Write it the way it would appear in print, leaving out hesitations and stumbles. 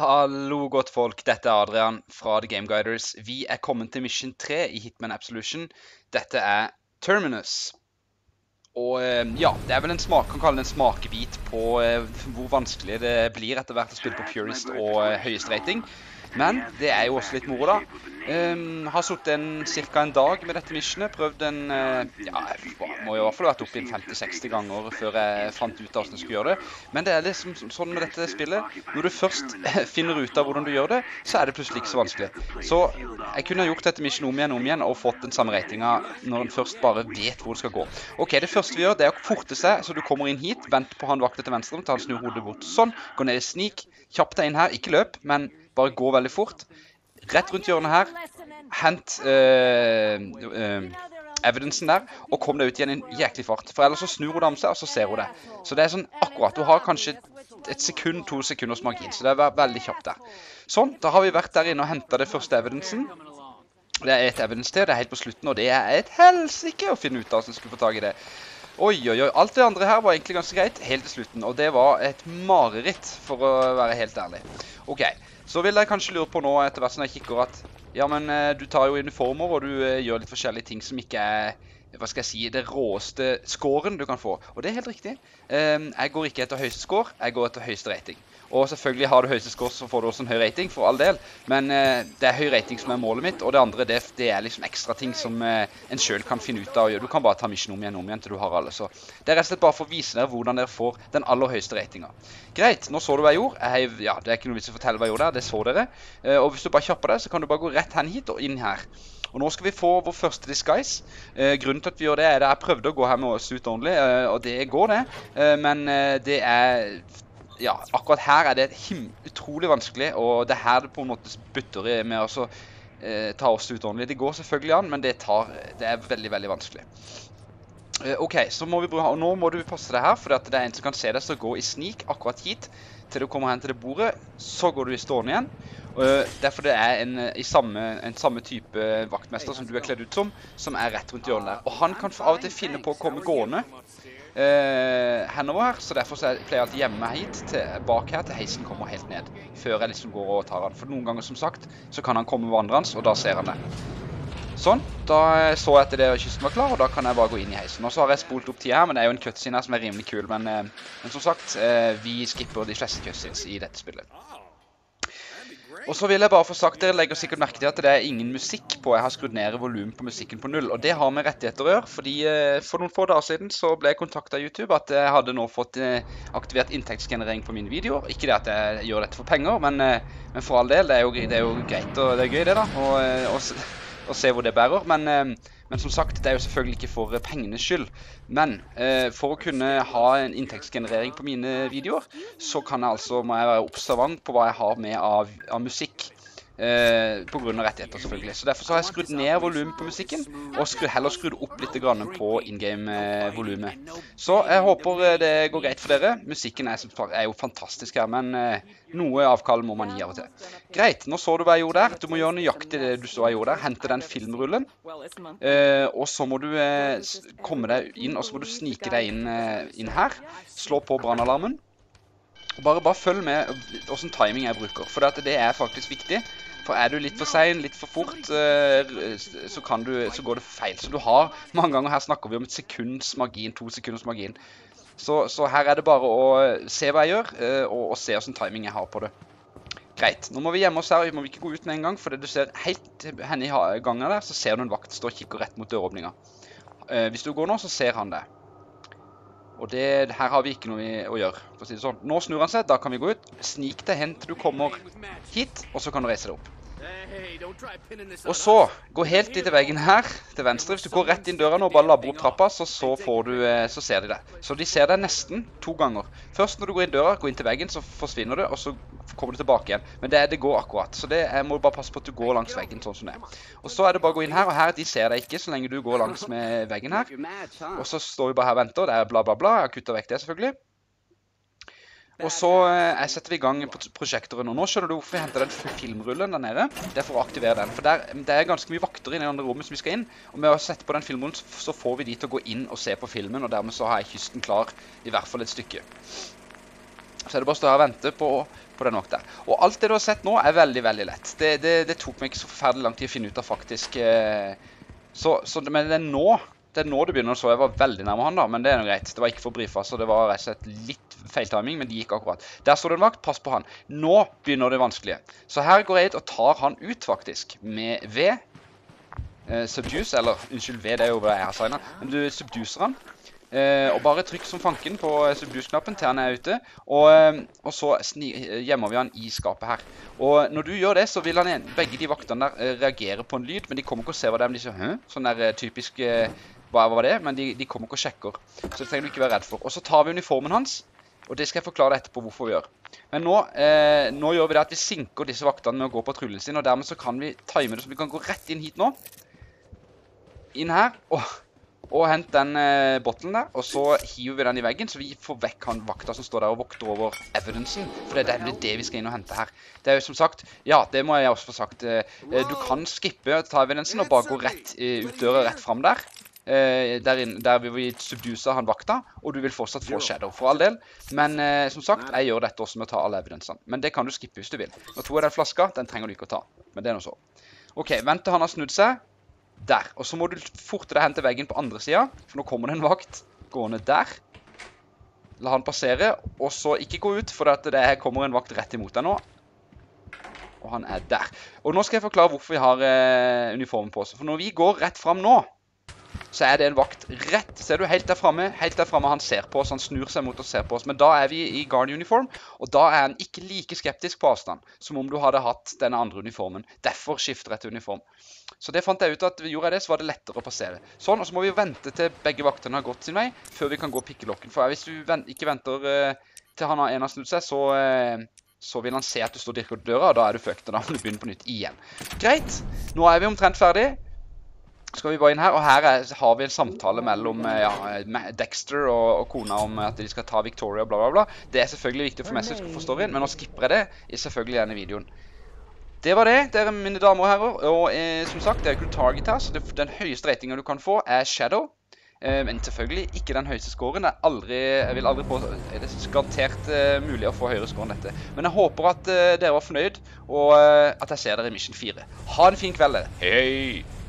Hallo godt folk, dette er Adrian fra The Gameguiders. Vi er kommet til Mission 3 i Hitman Absolution. Dette er Terminus. Og ja, det er vel en smak, kan kalle det en smakebit på hvor vanskelig det blir etter hvert å spille på Purist og høyest rating. Men det er jo også litt moro da. Har suttet cirka en dag med dette missionet, prøvd ja, jeg må i hvert fall ha vært oppe i 50-60 ganger før jeg fant ut av hvordan jeg skulle gjøre det. Men det er liksom sånn med dette spillet, når du først finner ut av hvordan du gjør det, så er det plutselig ikke så vanskelig. Så jeg kunne ha gjort dette missionet om igjen og fått den samme ratinga når den først bare vet hvor det skal gå. Ok, det første vi gjør det er å forte seg, så du kommer inn hit, vent på han vaklet til venstre, ta han snur hodet bort sånn, gå ned i snik, kjapp deg inn her, ikke løp, men bare gå veldig fort. Rett rundt hjørnet her, hent evidensen der, og kom deg ut igjen i en jæklig fart. For ellers så snur hun om seg, og så ser hun det. Så det er sånn akkurat, du har kanskje et sekund, 2 sekunders margin, så det er veldig kjapt der. Sånn, da har vi vært der inne og hentet det første evidensen. Det er et evidens til, det er helt på slutten, og det er et helsike å finne ut av hvordan du skulle få tag i det. Oi, oi, oi, alt det andre her var egentlig ganske greit, helt til slutten, og det var et mareritt, for å være helt ærlig. Ok, så vil jeg kanskje lure på nå etter hvert som jeg kikker at, ja, men du tar jo uniformer, og du gjør litt forskjellige ting som ikke er, hva skal jeg si, det råeste skåren du kan få. Og det er helt riktig. Jeg går ikke etter høyeste skår, jeg går etter høyeste rating. Og selvfølgelig har du høyeste skår, så får du også en høy rating, for all del. Men det er høy rating som er målet mitt, og det andre, det er liksom ekstra ting som en selv kan finne ut av å gjøre. Du kan bare ta mission om igjen til du har alle. Så det er rett og slett bare for å vise dere hvordan dere får den aller høyeste ratingen. Greit, nå så du hva jeg gjorde. Ja, det er ikke noe vits å fortelle hva jeg gjorde der, det så dere. Og hvis du bare kjapper deg, så kan du bare gå rett hen hit og inn her. Og nå skal vi få vår første disguise. Grunnen til at vi gjør det er at jeg prøvde å gå her med oss ut ordentlig, og det går det. Men det er, ja, akkurat her er det utrolig vanskelig, og det er her det på en måte bytter med å ta oss ut ordentlig. Det går selvfølgelig an, men det er veldig, veldig vanskelig. Ok, så må vi bruke, og nå må du passe deg her, for det er en som kan se deg, så gå i sneak akkurat hit, til du kommer hen til det bordet, så går du i stående igjen. Derfor det er en samme type vaktmester som du er kledd ut som er rett rundt hjørnet der. Og han kan av og til finne på å komme gående henover her, så derfor så pleier jeg alltid hjemme hit, bak her, til heisen kommer helt ned, før jeg liksom går og tar han. For noen ganger, som sagt, så kan han komme vandrens, og da ser han det. Sånn, da så jeg etter det kysten var klar, og da kan jeg bare gå inn i heisen. Og så har jeg spolt opp tida her, men det er jo en cutscene her som er rimelig kul, men som sagt, vi skipper de fleste cutscenes i dette spillet. Og så vil jeg bare få sagt, dere legger sikkert merke til at det er ingen musikk på, jeg har skrudd ned volumen på musikken på 0, og det har med rettigheter å gjøre, fordi for noen få dager siden så ble jeg kontaktet av YouTube at jeg hadde nå fått aktivert inntektsgenerering på mine videoer, ikke det at jeg gjør dette for penger, men for all del, det er jo greit, og det er gøy det da, og se hvor det bærer, men som sagt, det er jo selvfølgelig ikke for pengenes skyld, men for å kunne ha en inntektsgenerering på mine videoer, så må jeg være observant på hva jeg har med av musikk, på grunn av rettigheter selvfølgelig. Så derfor så har jeg skrudd ned volumen på musikken, og heller skrudd opp litt grann på in-game-volumet. Så jeg håper det går greit for dere. Musikken er jo fantastisk her, men noe avkall må man gi av og til. Greit, nå så du hva jeg gjorde der. Du må gjøre nøyaktig det du så jeg gjorde der. Hente den filmrullen, og så må du komme deg inn, og så må du snike deg inn her. Slå på brannalarmen. Bare følg med hvordan timing jeg bruker, for det er faktisk viktig. For er du litt for sen, litt for fort, så går det feil. Så du har mange ganger, her snakker vi om et sekunds margin, 2 sekunders margin. Så her er det bare å se hva jeg gjør, og se hvordan timing jeg har på det. Greit, nå må vi hjemme oss her, vi må ikke gå ut med en gang, for det du ser helt henne i gangen der, så ser du en vakt stå og kikker rett mot døråpninga. Hvis du går nå, så ser han det. Og her har vi ikke noe å gjøre, for å si det sånn. Nå snur han seg, da kan vi gå ut. Snik deg hen til du kommer hit, og så kan du reise deg opp. Og så, gå helt dit til veggen her, til venstre. Hvis du går rett inn døren og bare labber opp trappa, så ser de deg. Så de ser deg nesten 2 ganger. Først når du går inn døra, går inn til veggen, så forsvinner du, og så kommer du tilbake igjen. Men det går akkurat, så jeg må bare passe på at du går langs veggen sånn som det er. Og så er det bare å gå inn her, og her de ser deg ikke, så lenge du går langs med veggen her. Og så står vi bare her og venter, og det er bla bla bla, jeg har kuttet vekk det selvfølgelig. Og så setter vi i gang prosjekteren, og nå skjønner du hvorfor vi henter den filmrullen der nede. Det er for å aktivere den, for det er ganske mye vakter inne i det andre rommet som vi skal inn, og med å sette på den filmrullen så får vi de til å gå inn og se på filmen, og dermed så har jeg kysten klar, i hvert fall et stykke. Så er det bare å stå her og vente på på det nok der. Og alt det du har sett nå er veldig, veldig lett. Det tok meg ikke så forferdelig lang tid å finne ut av faktisk. Men det er nå du begynner, så jeg var veldig nærme han da, men det er noe greit. Det var ikke for brifa, så det var rett og slett litt feil timing, men det gikk akkurat. Der står det en vakt, pass på han. Nå begynner det vanskelige. Så her går jeg ut og tar han ut faktisk, med V. Subduce, eller unnskyld V, det er jo hva jeg har signet. Men du subduser han. Og bare trykk som fanken på subduce-knappen til han er ute, og så gjemmer vi han i skapet her. Og når du gjør det, så vil han begge de vaktene der reagere på en lyd, men de kommer ikke å se hva det er, men de sier, «Hø?» Sånn der typisk, hva var det? Men de kommer ikke å sjekke, så det trenger du ikke være redd for. Og så tar vi uniformen hans, og det skal jeg forklare etterpå hvorfor vi gjør. Men nå gjør vi det at vi sinker disse vaktene med å gå på trullen sin, og dermed så kan vi time det, så vi kan gå rett inn hit nå. Inn her, og hent den bottlen der, og så hiver vi den i veggen, så vi får vekk han vakta som står der og vokter over evidensen, for det er det vi skal inn og hente her. Det er jo som sagt, ja, det må jeg også få sagt, du kan skippe ta evidensen og bare gå rett ut døra, rett frem der. Der vil vi subduce han vakta, og du vil fortsatt få Shadow for all del. Men som sagt, jeg gjør dette også med å ta alle evidensene. Men det kan du skippe hvis du vil. Nå tror jeg den flaska, den trenger du ikke å ta. Men det er noe så. Ok, vent til han har snudd seg. Der, og så må du forte deg hen til veggen på andre siden, for nå kommer det en vakt gående der. La han passere, og så ikke gå ut, for det kommer en vakt rett imot deg nå. Og han er der. Og nå skal jeg forklare hvorfor vi har uniformen på oss. For når vi går rett frem nå, så er det en vakt rett, ser du, helt der fremme, han ser på oss, han snur seg mot oss, ser på oss, men da er vi i guard uniform, og da er han ikke like skeptisk på avstand, som om du hadde hatt denne andre uniformen, derfor skifter jeg til uniform. Så det fant jeg ut at gjorde jeg det, så var det lettere å passere. Sånn, og så må vi vente til begge vaktene har gått sin vei, før vi kan gå pikkelokken, for hvis du ikke venter til han har en har snudd seg, så vil han se at du står direkt på døra, og da er du fucked, og da må du begynne på nytt igjen. Greit, nå er vi omtrent ferdig. Skal vi bare inn her, og her har vi en samtale mellom Dexter og kona om at de skal ta Victoria og bla bla bla. Det er selvfølgelig viktig for meg som skal forstå inn, men nå skipper jeg det selvfølgelig i denne videoen. Det var det, dere mine damer og herrer, og som sagt, det er ikke noe target her, så den høyeste ratingen du kan få er Shadow. Men selvfølgelig ikke den høyeste scoren, jeg vil aldri få, det er garantert mulig å få høyere score enn dette. Men jeg håper at dere var fornøyd, og at jeg ser dere i Mission 4. Ha en fin kveld, hei!